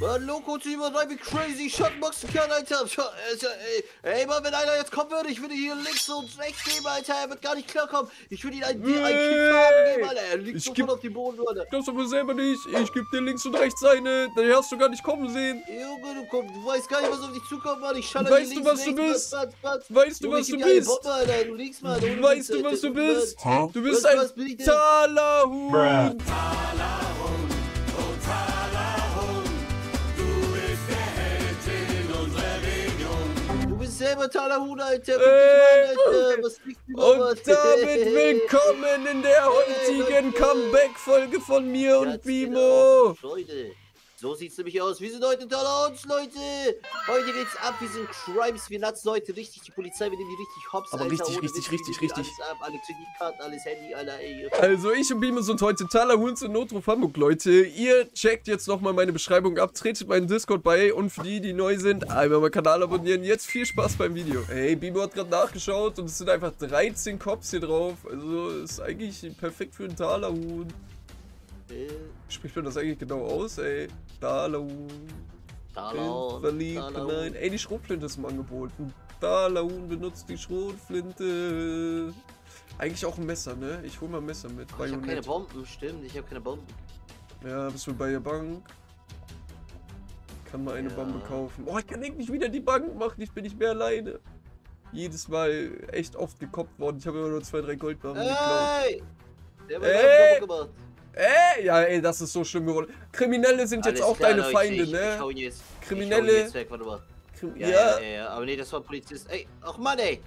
Lokoo Team rein wie crazy. Shotboxen kann, Alter. Ey, Mann, wenn einer jetzt kommen würde, ich würde hier links und rechts geben, Alter. Er wird gar nicht klarkommen. Ich würde ihn einen Kick geben, Alter. Er liegt sofort auf dem Boden, Alter. Das aber selber nicht. Ich gebe dir links und rechts eine. Den hast du gar nicht kommen sehen. Junge, du weißt gar nicht, was auf dich zukommt, Mann. Ich schalte links, rechts. Weißt du, was du bist? Weißt du, was du bist? Du bist ein Talahon. Selber Talahon, Alter. Alter. Was liegt und damit willkommen in der heutigen Comeback-Folge von mir und Bimo. Genau. Leute, so sieht's nämlich aus. Wir sind heute in Talahon, Leute. Heute geht's ab. Wir sind Crimes. Wir nutzen heute richtig die Polizei. Wir nehmen die richtig hops, aber Alter. Richtig. Alles ab, alle Kreditkarten, alles Handy, Alter, ey. Also, ich und Bimo sind heute Talahons in Notruf Hamburg, Leute. Ihr checkt jetzt nochmal meine Beschreibung ab, tretet meinen Discord bei und für die, die neu sind, einmal meinen Kanal abonnieren. Jetzt viel Spaß beim Video. Hey, Bimo hat gerade nachgeschaut und es sind einfach 13 Cops hier drauf. Also, ist eigentlich perfekt für einen Talahon. Spricht man das eigentlich genau aus, ey? Talahon. Talahon. Verliebt, nein. Ey, die Schrotflinte ist im Angebot. Talahon benutzt die Schrotflinte. Eigentlich auch ein Messer, ne? Ich hol mal ein Messer mit. Oh, ich hab keine Bomben, stimmt. Ich hab keine Bomben. Ja, bist du bei der Bank? Kann man eine Bombe kaufen. Oh, ich kann nicht wieder die Bank machen. Ich bin nicht mehr alleine. Jedes Mal echt oft gekoppt worden. Ich habe immer nur 2, 3 Goldbarren geklaut. Der hat eine Bombe gemacht. Ey, ja, ey, das ist so schlimm geworden. Kriminelle sind alles jetzt auch klar, deine Leute, Feinde, ne? Ich hau ihn jetzt. Kriminelle. Ich hau ihn jetzt weg, warte mal. Ja, aber nee, das war ein Polizist. Ey, ach Mann, ey.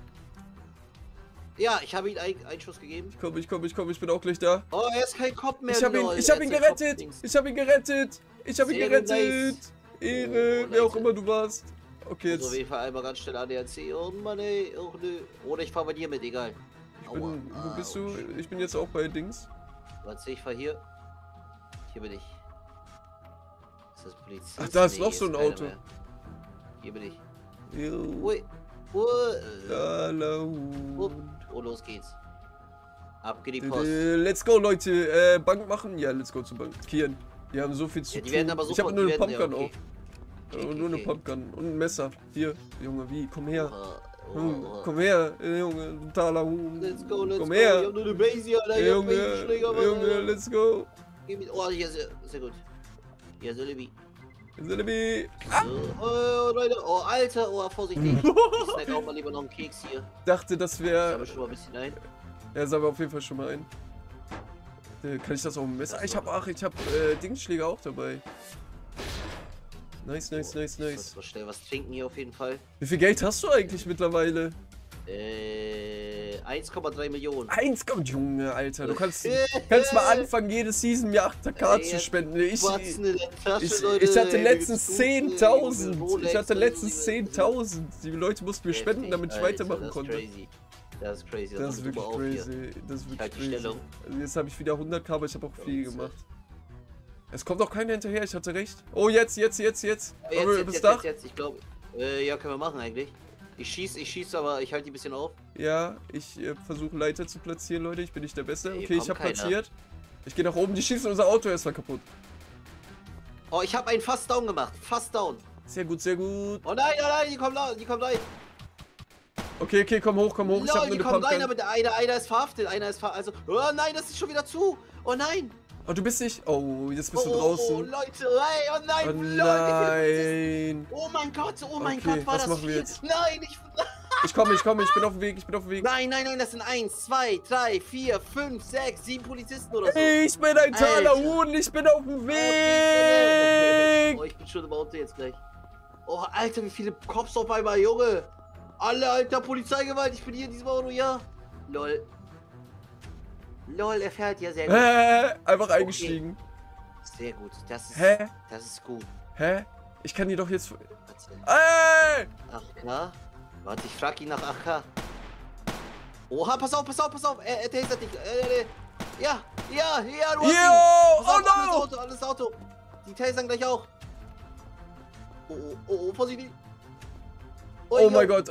Ja, ich habe ihm einen Schuss gegeben. Ich bin auch gleich da. Oh, er ist kein Cop mehr. Ich hab ihn gerettet. Ehre, wer auch immer du warst. Okay, jetzt. So, wir fahren einmal ganz schnell ADAC. Oh Mann, ey. Oh, nö. Oder ich fahr bei dir mit, egal. Wo bist du? Ich bin jetzt auch bei Dings. Warte, ich fahr hier. Hier bin ich. Ist das Polizist? Ach, da ist noch so ein Auto. Mehr. Hier bin ich. Ui. Oh, los geht's. Ab geht die Post. Let's go, Leute. Bank machen? Ja, let's go zur Bank. Kieren. Die haben so viel zu tun. Ich habe nur eine Pumpgun auf. Nur eine Pumpgun und ein Messer. Hier, Junge, wie? Komm her. Komm her, Junge, Talahon. Let's go, let's go. Ich hab nur eine Basie, Alter. Junge, let's go. Oh, hier ist er. Sehr gut. Hier ist er, Libby. Oh, Leute. Oh, Alter. Oh, vorsichtig. Ich snack auch mal lieber noch einen Keks hier. Dachte, das wäre. Ich sammle schon mal ein bisschen ein. Ja, sammle auf jeden Fall schon mal ein. Kann ich das auch mit dem Messer? Ich hab Dingsschläger auch dabei. Nice. So schnell was trinken hier auf jeden Fall. Wie viel Geld hast du eigentlich mittlerweile? 1,3 Millionen. 1, Junge, Alter. Du kannst mal anfangen, jede Season mir 8k zu spenden. Ich hatte letztens 10.000. Die Leute mussten mir spenden, damit ich weitermachen konnte. Das ist crazy. Das ist wirklich crazy. Jetzt habe ich wieder 100k, aber ich habe auch viel gemacht. Es kommt auch keiner hinterher, ich hatte recht. Oh, jetzt. Jetzt, ich glaube. Ja, können wir machen eigentlich. Ich schieß, aber ich halte die ein bisschen auf. Ja, ich versuche Leiter zu platzieren, Leute. Ich bin nicht der Beste. Okay, ich habe platziert. Ich gehe nach oben, die schießen unser Auto erstmal kaputt. Oh, ich habe einen fast down gemacht. Sehr gut. Oh nein, die kommen rein. Okay, komm hoch. Ich hab nur eine Pumpgun. Die kommen rein, aber einer ist verhaftet. Also, oh nein, das ist schon wieder zu. Oh nein. Oh, du bist nicht. Oh, jetzt bist du draußen. Oh, Leute, ey, oh nein. Oh mein Gott, war das viel? Nein, ich komme, ich bin auf dem Weg. Nein, das sind 1, 2, 3, 4, 5, 6, 7 Polizisten oder so. Ich bin ein Talahon, ich bin auf dem Weg. Oh, ich bin schon im Auto jetzt gleich. Oh, Alter, wie viele Cops auf einmal, Junge. Alle, Alter, Polizeigewalt, ich bin hier in diesem Auto, ja. Lol, er fährt ja sehr gut. Einfach eingestiegen. Okay. Sehr gut, das ist gut. Ich kann dir doch jetzt... Ey! 8K? Warte, ich frag ihn nach 8K. Oha, pass auf. Er tastet dich. Ja, du hast ihn. Oh, no! Alles Auto. Die tasern gleich auch. Oh, vorsichtig. Oh mein Gott.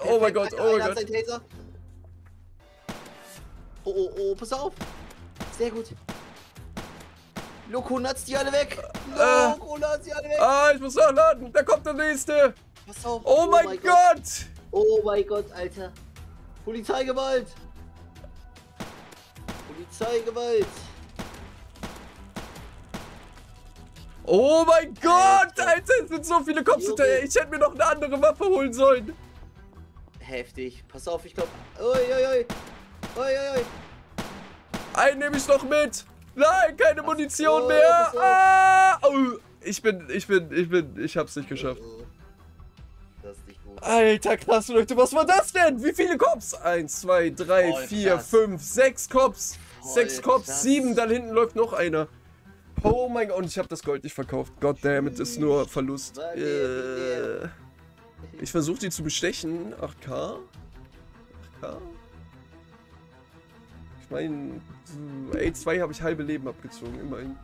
Oh, pass auf. Sehr gut. Lokoo natzt die alle weg. Lokoo natzt die alle weg. Ich muss nachladen. Da kommt der nächste. Pass auf. Oh, oh mein Gott. Oh mein Gott, Alter. Polizeigewalt. Polizeigewalt. Oh mein Gott, Alter, es sind so viele Cops hinterher. Ich hätte mir noch eine andere Waffe holen sollen. Heftig. Pass auf, ich glaube... Uiuiui. Uiuiui. Einen nehme ich noch mit. Nein, keine Munition mehr. Ich hab's nicht geschafft. Das ist nicht gut. Alter, krass, Leute, was war das denn? Wie viele Cops? 1, 2, 3, 4, 5, 6 Cops. 6 Cops, 7, dann hinten läuft noch einer. Oh mein Gott, und ich habe das Gold nicht verkauft. Goddammit, ist nur Verlust. Ich versuche die zu bestechen. 8K? 8K? Ich meine, A2 habe ich halbe Leben abgezogen, immerhin.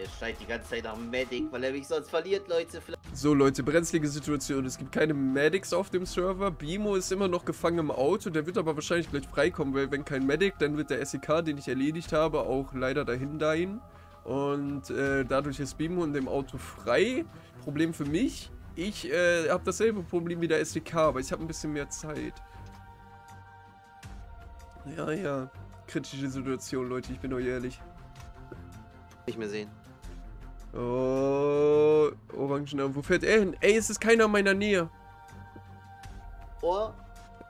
Er schreit die ganze Zeit nach Medic, weil er mich sonst verliert, Leute. So, Leute, brenzlige Situation. Es gibt keine Medics auf dem Server. Bimo ist immer noch gefangen im Auto. Der wird aber wahrscheinlich gleich freikommen, weil wenn kein Medic, dann wird der SEK, den ich erledigt habe, auch leider dahin. Und dadurch ist Bimo in dem Auto frei. Problem für mich, ich habe dasselbe Problem wie der SEK, aber ich habe ein bisschen mehr Zeit. Ja, ja. Kritische Situation, Leute, ich bin euch ehrlich. Nicht mehr sehen. Oh, Orangenarm, wo fährt er hin? Ey, es ist keiner in meiner Nähe. Oh.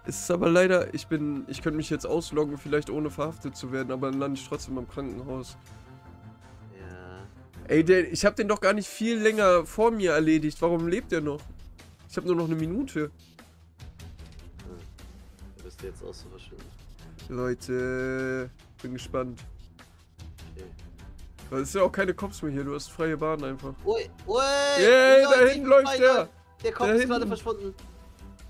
Es ist aber leider, ich könnte mich jetzt ausloggen, vielleicht ohne verhaftet zu werden, aber dann lande ich trotzdem im Krankenhaus. Ja. Ey, ich habe den doch gar nicht viel länger vor mir erledigt. Warum lebt der noch? Ich habe nur noch eine Minute. Hm. Du bist jetzt auch so verschwunden. Leute, bin gespannt. Es sind ja auch keine Cops mehr hier, du hast freie Bahn einfach. Ui, ui! Yeah, da hinten läuft der! Der Kopf ist gerade verschwunden.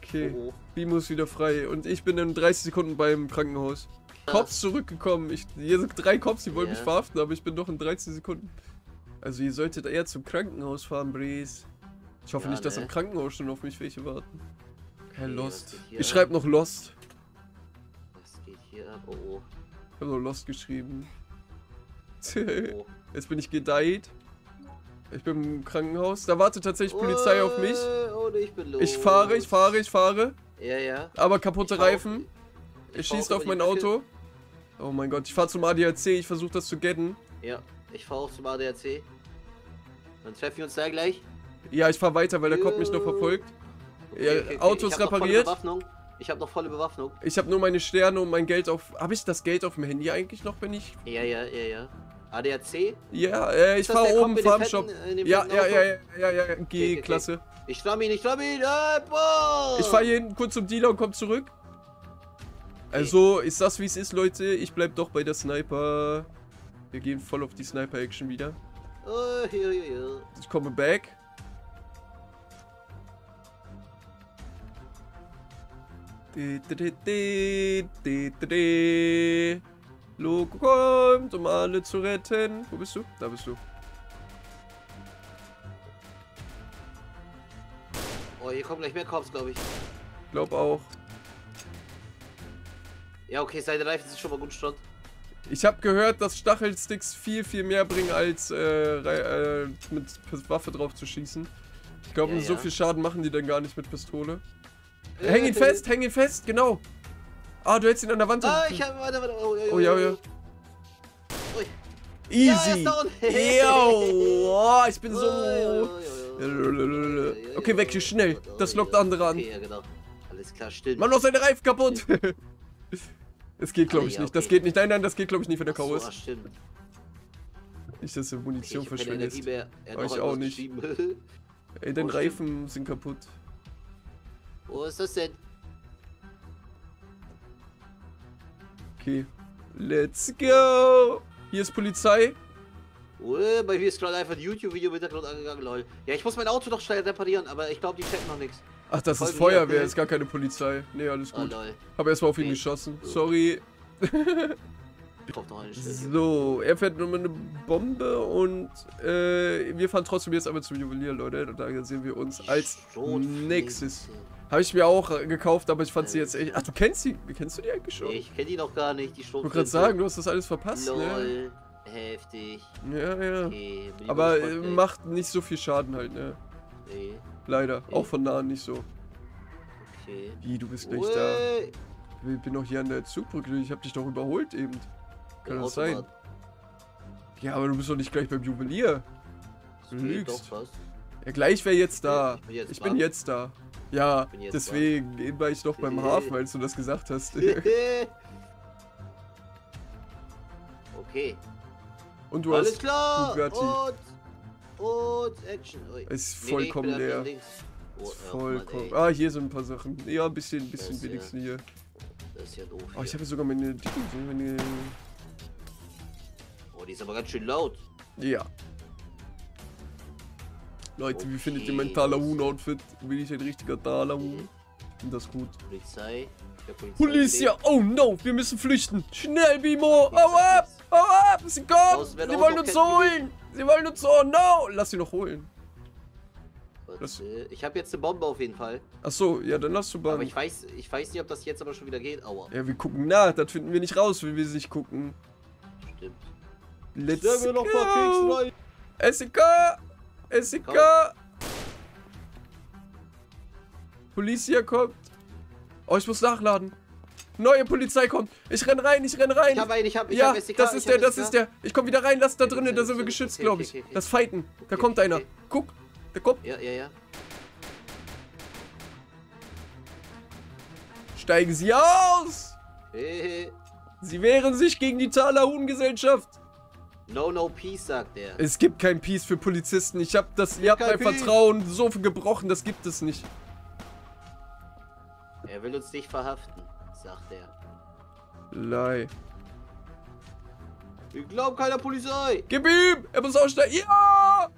Okay, oh. Bimo ist wieder frei und ich bin in 30 Sekunden beim Krankenhaus. Ja. Cops zurückgekommen. Hier sind 3 Cops, die wollen mich verhaften, aber ich bin doch in 13 Sekunden. Also ihr solltet eher zum Krankenhaus fahren, Brees. Ich hoffe nicht, dass am Krankenhaus schon auf mich welche warten. Okay, Lost. Ich schreibe noch Lost. Was geht hier ab? Oh. Ich habe noch Lost geschrieben. Jetzt bin ich gedeiht. Ich bin im Krankenhaus. Da wartet tatsächlich Polizei auf mich. Oh, ich bin los. Ich fahre. Ja, ja. Aber kaputte Reifen. Er schießt auf mein Auto. Oh mein Gott, ich fahre zum ADAC. Ich versuche das zu getten. Ja, ich fahre auch zum ADAC. Dann treffen wir uns da gleich. Ja, ich fahre weiter, weil der Kopf mich noch verfolgt. Okay, ja, okay, Autos repariert. Ich habe noch volle Bewaffnung. Ich habe nur meine Sterne und mein Geld auf... Habe ich das Geld auf dem Handy eigentlich noch, wenn ich... Ja. ADAC? Ja, ich fahre oben im Farmshop. Ja. G-Klasse. Okay. Ich schramm ihn. Ich fahre hier hinten kurz zum Dealer und komm zurück. Okay. Also, ist das wie es ist, Leute. Ich bleib doch bei der Sniper. Wir gehen voll auf die Sniper-Action wieder. Ich komme back. Lokoo kommt, um alle zu retten. Wo bist du? Da bist du. Oh, hier kommen gleich mehr Cops, glaube ich. Glaub auch. Ja, okay, seine Reifen sind schon mal gut stand. Ich habe gehört, dass Stachelsticks viel, viel mehr bringen, als mit Waffe drauf zu schießen. Ich glaube, so viel Schaden machen die dann gar nicht mit Pistole. Häng ihn fest, genau. Du hältst ihn an der Wand. Ich hab ihn an der Wand. Oh ja. Easy. Ich bin so... Okay, weg hier, schnell. Das lockt andere an. Okay, ja, genau. Alles klar, still. Mach noch seine Reifen kaputt. Das geht, glaube ich, nicht. Das geht nicht. Nein, das geht, glaube ich, nicht, wenn der K.O. ist. Nicht, dass du Munition verschwendest. Ich auch nicht. Ey, deine Reifen sind kaputt. Wo ist das denn? Okay, let's go! Hier ist Polizei. Bei mir ist gerade einfach ein YouTube-Video mit der Grund angegangen, lol. Ja, ich muss mein Auto doch schnell reparieren, aber ich glaube, die checken noch nichts. Ach, das ist Feuerwehr, ist gar keine Polizei. Nee, alles gut. Hab erstmal auf ihn geschossen. Sorry. So, er fährt nur mit einer Bombe und wir fahren trotzdem jetzt aber zum Juwelier, Leute. Und da sehen wir uns als nächstes. Habe ich mir auch gekauft, aber ich fand sie jetzt echt... Ach, du kennst sie? Kennst du die eigentlich schon? Ich kenne die noch gar nicht, die Schrotflinte. Ich wollte gerade sagen, du hast das alles verpasst, ne? heftig. Ja, ja. Okay, aber macht nicht so viel Schaden halt, ne? Nee. Leider. Nee. Auch von nahen nicht so. Okay. Wie, du bist gleich da. Ich bin noch hier an der Zugbrücke. Ich hab dich doch überholt eben. Kann das sein? Ja, aber du bist doch nicht gleich beim Juwelier. Du lügst. Ja, gleich wäre jetzt da. Ich bin jetzt da. Ja, deswegen war ich doch beim Hafen, als du das gesagt hast. Okay. Und du alles hast klar. Und Action. Ui. Ist vollkommen leer. Ist vollkommen. Ah, hier sind ein paar Sachen. Ja, ein bisschen wenigstens hier. Das ist ja doof. Oh, ich habe sogar meine Dicken. Oh, die ist aber ganz schön laut. Ja. Leute, okay. Wie findet ihr mein Talahon-Outfit? Bin ich ein richtiger Talahon? Find das gut. Polizei. Polizei. Oh no, wir müssen flüchten. Schnell, Bimo. Hau ab. Hau ab. Sie kommen. Sie wollen uns holen. Sie wollen uns holen. No. Lass sie noch holen. Was? Ich habe jetzt eine Bombe auf jeden Fall. Ach so, ja, dann lass du Bombe. Aber ich weiß nicht, ob das jetzt aber schon wieder geht. Aua. Ja, wir gucken nach. Das finden wir nicht raus, wenn wir es nicht gucken. Stimmt. Let's go. Noch mal Keks rein. SK. SK. Polizei kommt. Oh, ich muss nachladen. Neue Polizei kommt. Ich renn rein, ich renn rein. Ich hab SDK, das ist der, das ist der. Ich komm wieder rein, lass da drinnen, da sind wir geschützt, okay, glaube ich. Okay, okay. Das Fighten. Da kommt einer. Guck, da kommt. Ja, ja, ja. Steigen Sie aus! Sie wehren sich gegen die Talahon-Gesellschaft. No, no peace, sagt er. Es gibt kein Peace für Polizisten. Ich hab das, ihr habt mein Vertrauen so gebrochen, das gibt es nicht. Er will uns nicht verhaften, sagt er. Lei. Wir glauben keiner Polizei. Gib ihm! Er muss aussteigen. Ja!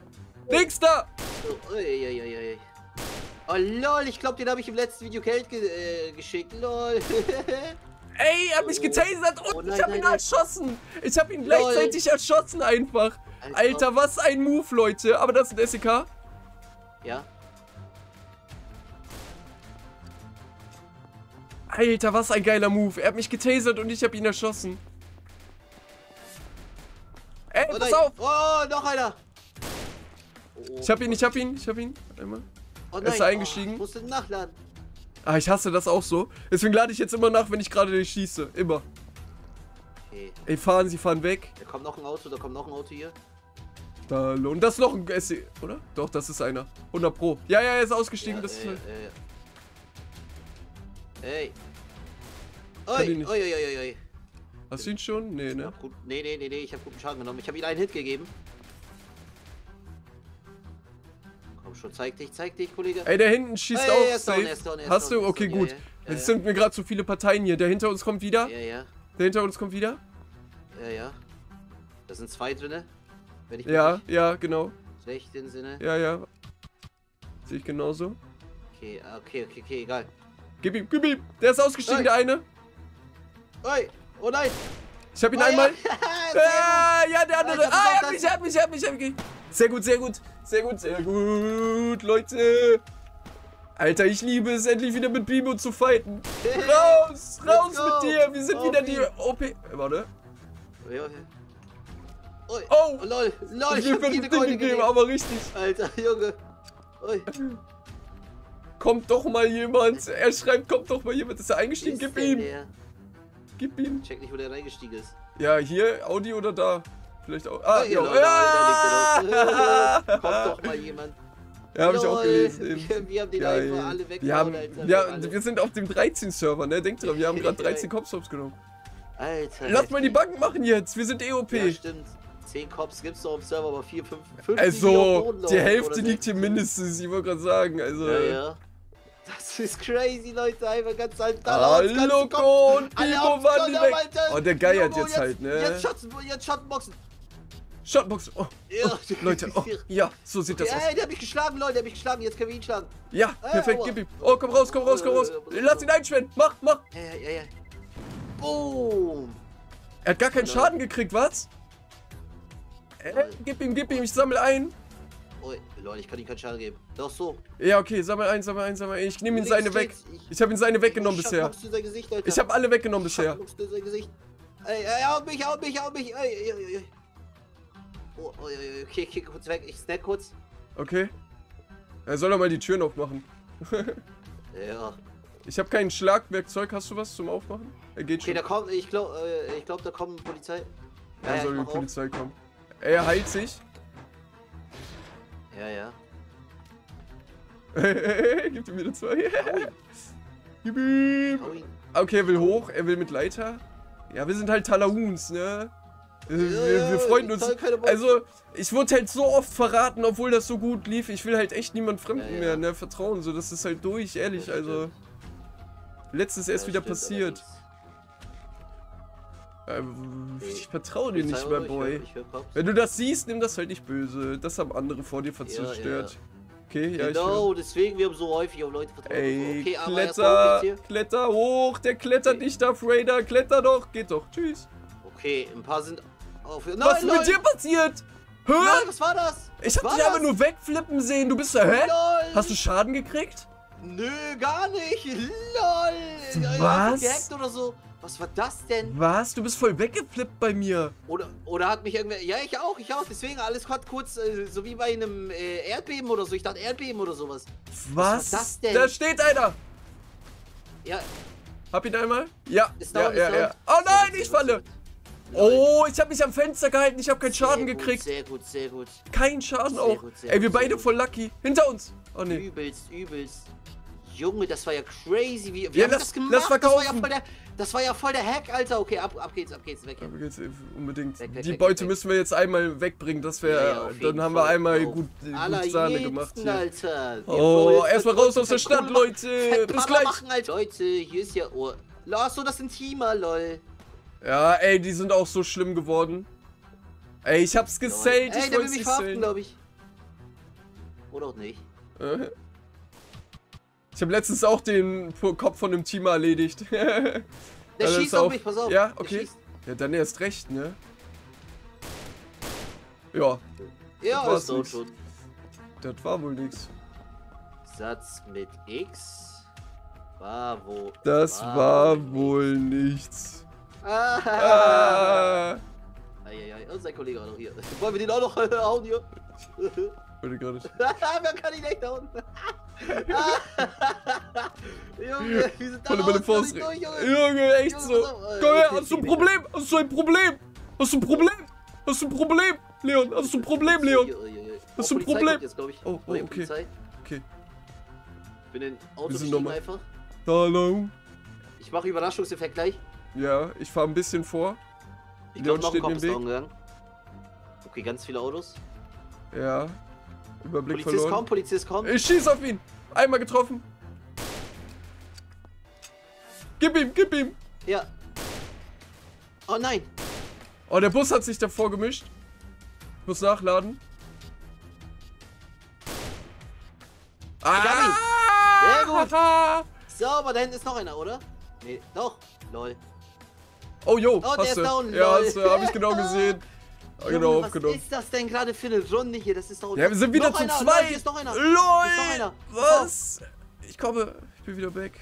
Nächster! Oh, oh lol, ich glaube, den habe ich im letzten Video Geld geschickt. Lol. Ey, er hat mich getasert und ich habe ihn erschossen. Ich habe ihn gleichzeitig erschossen einfach. Alter, was ein Move, Leute. Aber das ist ein SEK. Ja. Alter, was ein geiler Move. Er hat mich getasert und ich habe ihn erschossen. Ey, pass auf. Oh, noch einer. Ich hab ihn. Einmal. Oh nein. Er ist eingestiegen. Ich musste nachladen. Ah, ich hasse das auch so. Deswegen lade ich jetzt immer nach, wenn ich gerade nicht schieße. Immer. Okay. Ey, sie fahren weg. Da kommt noch ein Auto, hier. Da, und das ist noch ein SC, oder? Doch, das ist einer. 100 Pro. Ja, ja, er ist ausgestiegen. Ja, das ist Ey. Oi. Hast du ihn schon? Nee, ne? Nee, ich hab guten Schaden genommen. Ich hab ihm einen Hit gegeben. Komm schon, zeig dich, Kollege. Ey, der hinten schießt auch. Hast du? Okay, gut. Jetzt sind mir gerade zu viele Parteien hier. Der hinter uns kommt wieder. Ja. Ja. Da sind zwei drinne. Wenn ich ja, genau. Recht im Sinne. Ja. Sehe ich genauso. Okay, egal. Gib ihm. Der ist ausgestiegen, der eine. Oi. Oh nein. Ich hab ihn einmal. Ja, ja, der andere. Er hat mich. Sehr gut, Leute. Alter, ich liebe es, endlich wieder mit Bimo zu fighten. Raus mit dir. Wir sind wieder die OP. Warte. Oh, lol. Ich hab dir den gegeben, aber richtig. Alter, Junge. Oi. Kommt doch mal jemand. Er schreibt, kommt doch mal jemand. Ist er eingestiegen? Gib ihm. Check nicht, wo der reingestiegen ist. Ja, hier, Audi oder da. Vielleicht auch. Ah, ja, da liegt er. Kommt doch mal jemand. Ja, habe ich auch gelesen. Wir haben den einfach alle weggehauen, Alter. Ja, wir sind auf dem 13-Server, ne? Denkt dran, wir haben gerade 13 Copstops genommen. Alter. Lass mal die Banken machen jetzt. Wir sind EOP. Ja, stimmt. 10 Cops gibt's noch im Server, aber 4, 5, 5. Also, die Hälfte liegt hier mindestens. Ich wollte gerade sagen, also. Ja. Das ist crazy, Leute, einfach ganz alt. Lokoo und Bimo waren weg. Oh, der geiert jetzt halt, ne? Jetzt Schattenboxen. Oh, Leute, ja, so sieht das aus. Ey, der hat mich geschlagen, Leute, jetzt können wir ihn schlagen. Ja, perfekt, gib ihm. Oh, komm raus. Lass ihn einschwenden, mach. Ja. Boom. Er hat gar keinen Schaden gekriegt, was? Gib ihm, ich sammle ein. Oh, Leute, ich kann ihm keinen Schaden geben. Doch so. Ja, okay, sammel ein. Ich nehme ihn seine weg. Ich habe ihn seine weggenommen bisher. Ich habe alle weggenommen bisher. Ey, haut mich. Oh, okay, ich gehe kurz weg. Ich snack kurz. Okay. Er soll doch mal die Türen aufmachen. Ja. Ich habe kein Schlagwerkzeug. Hast du was zum Aufmachen? Er geht schon. Okay, da kommt, ich glaube, da kommt Polizei. Ja, soll die Polizei kommen. Er heilt sich. Ja, ja. Gib ihm wieder zwei. Gib ihm. Okay, er will hoch. Er will mit Leiter. Ja, wir sind halt Talahons, ne? Wir freuen uns. Also, ich wurde halt so oft verraten, obwohl das so gut lief. Ich will halt echt niemand Fremden mehr, ne? Vertrauen, so. Das ist halt durch, ehrlich. Ja, also, letztens erst wieder passiert. Ich vertraue dir nicht mehr, Boy. Wenn du das siehst, nimm das halt nicht böse. Das haben andere vor dir verzerstört. Okay, ja, genau, deswegen wir haben so häufig auf Leute vertraut. Ey, okay, kletter, kletter hoch, der klettert nicht auf Raider, kletter doch, geht doch, tschüss. Okay, ein paar sind auf... Nein, was ist mit dir passiert? Hä? Nein, was war das? Ich hab dich aber nur wegflippen sehen, du bist... Hä? Lol. Hast du Schaden gekriegt? Nö, gar nicht, lol. Was? Gehackt oder so. Was war das denn? Was? Du bist voll weggeflippt bei mir. Oder hat mich irgendwer... Ja, ich auch. Deswegen, alles hat kurz, so wie bei einem Erdbeben oder so. Ich dachte Erdbeben oder sowas. Was war das denn? Da steht einer. Ja. Hab ihn einmal? Ja. Ist down. Oh nein, ich falle. Oh, ich hab mich am Fenster gehalten. Ich hab keinen Schaden gekriegt. Sehr gut, sehr gut. Kein Schaden auch. Ey, wir beide voll lucky. Hinter uns. Oh ne. Übelst. Junge, das war ja crazy. Wie haben wir das gemacht? Das war ja voll der Hack, Alter. Okay, ab geht's, weg. Ab geht's unbedingt. Die Beute müssen wir jetzt einmal wegbringen, dass wir, dann haben wir einmal gut Sahne gemacht hier. Alter. Oh, erstmal raus aus der Stadt, Leute. Bis gleich. Leute, hier ist ja... Achso, das sind Teamer, lol. Ja, ey, die sind auch so schlimm geworden. Ey, ich hab's gesellt. Ey, der will mich verhaften, glaube ich. Oder auch nicht. Ich habe letztens auch den Kopf von dem Teamer erledigt. Der schießt auf mich, pass auf. Ja, okay. Ja, dann erst recht, ne? Ja. Ja, das war schon. Das war wohl nix. Satz mit X. Das war wohl nichts. Ah. Und sein Kollege auch noch hier. Wollen wir den auch noch hauen hier? Würde gerade nicht. Man kann ihn echt hauen. Junge, wir sind da raus, Junge, echt so. Komm her, hast du ein Problem? Hast du ein Problem? Hast du ein Problem? Hast du ein Problem, Leon? Hast du ein Problem, Leon? Hast du ein Problem? Oh, okay. Okay. Ich bin in Auto einfach. Hallo. Ich mache Überraschungseffekt gleich. Ja, ich fahre ein bisschen vor. Leon steht im Weg. Okay, ganz viele Autos. Ja. Überblick Polizist verloren. Polizist kommt. Ich schieß auf ihn. Einmal getroffen. Gib ihm. Ja. Oh nein. Oh, der Bus hat sich davor gemischt. Ich muss nachladen. Sehr gut. So, aber da hinten ist noch einer, oder? Nee, doch. Lol. Oh, jo. Oh, der ist down. Ja, hab ich genau gesehen. Genau, was ist das denn gerade für eine Runde hier? Das ist doch... Ja, wir sind wieder zu zweit. LOL! Was? Ich komme. Ich bin wieder weg.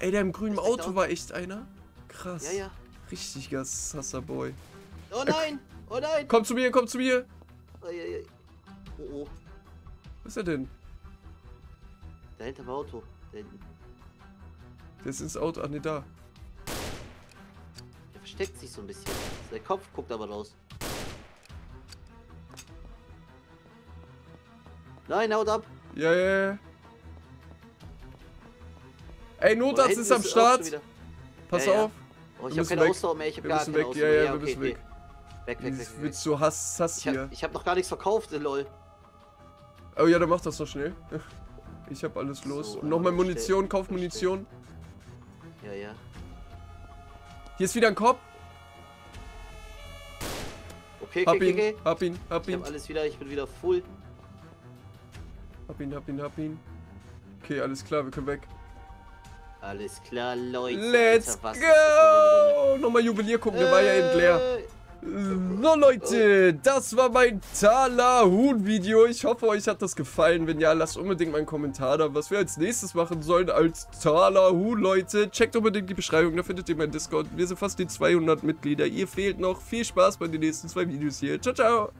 Ey, der im grünen Auto war echt einer. Krass. Ja, ja. Richtig Gasser-Boy. Oh nein! Oh nein! Komm zu mir! Oh. Was ist er denn? Da hinter dem Auto. Da hinten. Der ist ins Auto. Ach ne, da. Der versteckt sich so ein bisschen. Sein Kopf guckt aber raus. Nein, haut ab! Ja. Ey, Notarzt ist am Start! Pass auf! Oh, ich hab keine Ausdauer mehr, ich hab gar keine Ausdauer mehr. Ja, wir müssen weg. Weg. Willst du Hass hier? Ich hab noch gar nichts verkauft, lol. Oh ja, dann mach das doch schnell. Ich hab alles los. Und nochmal Munition, kauf Munition. Ja. Hier ist wieder ein Kopf. Okay, hab ihn. Ich hab alles wieder, ich bin wieder full. Hab ihn. Okay, alles klar, wir können weg. Alles klar, Leute. Let's go! Nochmal Juwelier gucken, der war ja eben leer. So, Leute, das war mein Talahon-Video. Ich hoffe, euch hat das gefallen. Wenn ja, lasst unbedingt mal einen Kommentar da, was wir als nächstes machen sollen als Talahon, Leute. Checkt unbedingt die Beschreibung, da findet ihr meinen Discord. Wir sind fast die 200 Mitglieder. Ihr fehlt noch. Viel Spaß bei den nächsten 2 Videos hier. Ciao, ciao.